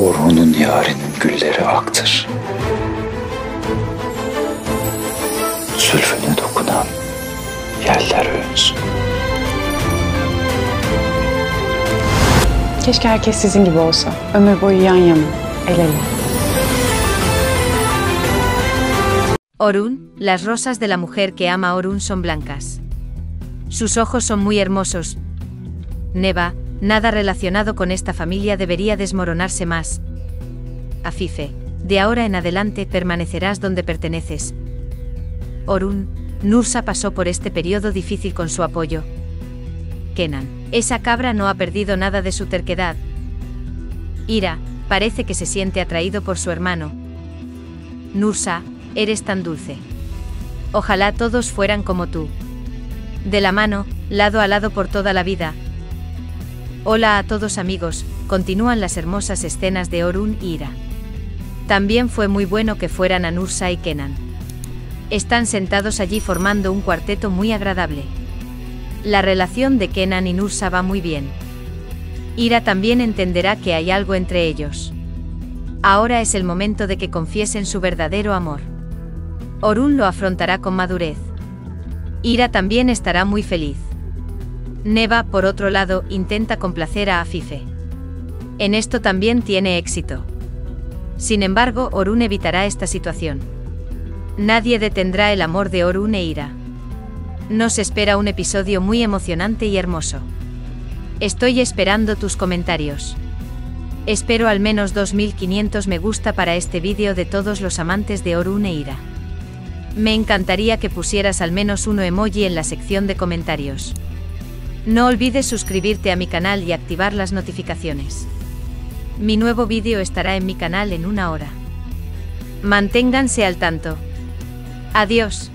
Orhun'un yarinin gülleri aktır. Zülfüne dokunan yeller övünsün. Keşke herkes sizin gibi olsa. Ömür boyu yan yana, el ele. Orhun, las rosas de la mujer que ama a Orhun son blancas. Sus ojos son muy hermosos. Neva, nada relacionado con esta familia debería desmoronarse más. Afife, de ahora en adelante permanecerás donde perteneces. Orhun, Nursa pasó por este periodo difícil con su apoyo. Kenan, esa cabra no ha perdido nada de su terquedad. Ira, parece que se siente atraído por su hermano. Nursa, eres tan dulce. Ojalá todos fueran como tú. De la mano, lado a lado por toda la vida. Hola a todos amigos, continúan las hermosas escenas de Orhun y Ira. También fue muy bueno que fueran a Nursa y Kenan. Están sentados allí formando un cuarteto muy agradable. La relación de Kenan y Nursa va muy bien. Ira también entenderá que hay algo entre ellos. Ahora es el momento de que confiesen su verdadero amor. Orhun lo afrontará con madurez. Ira también estará muy feliz. Neva, por otro lado, intenta complacer a Afife. En esto también tiene éxito. Sin embargo, Orhun evitará esta situación. Nadie detendrá el amor de Orhun e Ira. Nos espera un episodio muy emocionante y hermoso. Estoy esperando tus comentarios. Espero al menos 2500 me gusta para este vídeo de todos los amantes de Orhun e Ira. Me encantaría que pusieras al menos uno emoji en la sección de comentarios. No olvides suscribirte a mi canal y activar las notificaciones. Mi nuevo vídeo estará en mi canal en una hora. Manténganse al tanto. Adiós.